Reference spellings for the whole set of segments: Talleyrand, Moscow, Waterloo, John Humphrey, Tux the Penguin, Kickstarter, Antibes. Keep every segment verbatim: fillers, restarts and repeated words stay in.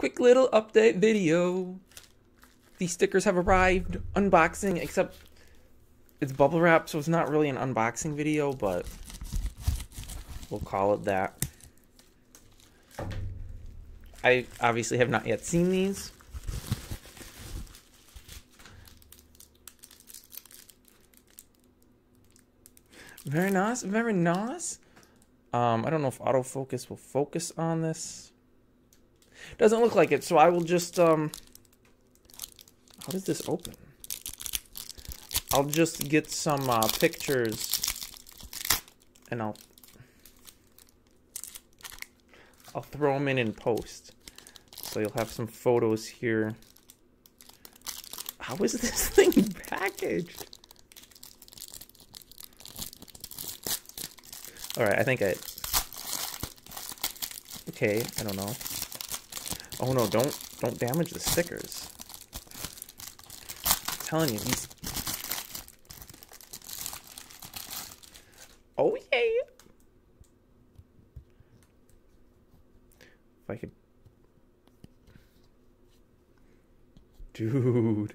Quick little update video. These stickers have arrived. Unboxing, except it's bubble wrap, so it's not really an unboxing video, but we'll call it that. I obviously have not yet seen these. Very nice, very nice. Um, I don't know if autofocus will focus on this. Doesn't look like it, so I will just, um, how does this open? I'll just get some uh, pictures and I'll, I'll throw them in in post. So you'll have some photos here. How is this thing packaged? All right, I think I, okay, I don't know. Oh no, don't, don't damage the stickers. I'm telling you, these... Oh, yeah! If I could... Dude.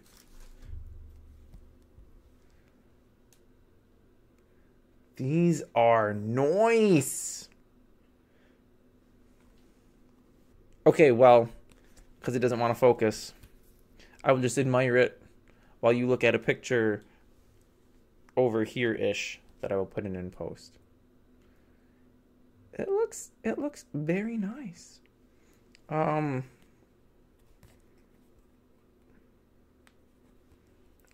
These are nice! Okay, well, because it doesn't want to focus, I will just admire it while you look at a picture over here-ish that I will put in in post. It looks, it looks very nice. Um,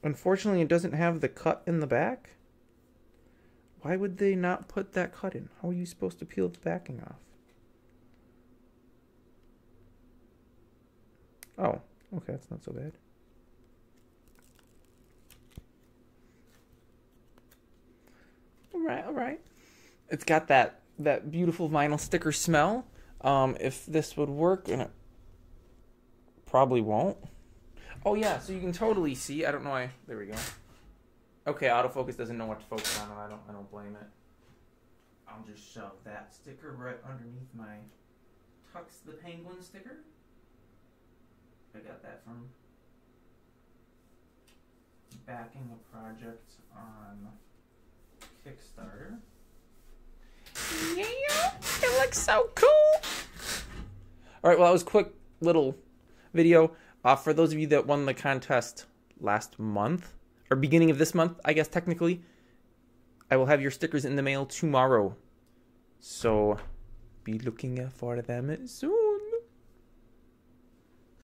unfortunately, it doesn't have the cut in the back. Why would they not put that cut in? How are you supposed to peel the backing off? Oh, okay, that's not so bad. All right, all right. It's got that that beautiful vinyl sticker smell. Um, if this would work, and it probably won't. Oh yeah, so you can totally see. I don't know why. There we go. Okay, autofocus doesn't know what to focus on. I don't. I don't blame it. I'll just shove that sticker right underneath my Tux the Penguin sticker. I got that from backing a project on Kickstarter. Yeah, it looks so cool. All right, well, that was a quick little video. Uh, for those of you that won the contest last month, or beginning of this month, I guess technically, I will have your stickers in the mail tomorrow. So be looking for them soon.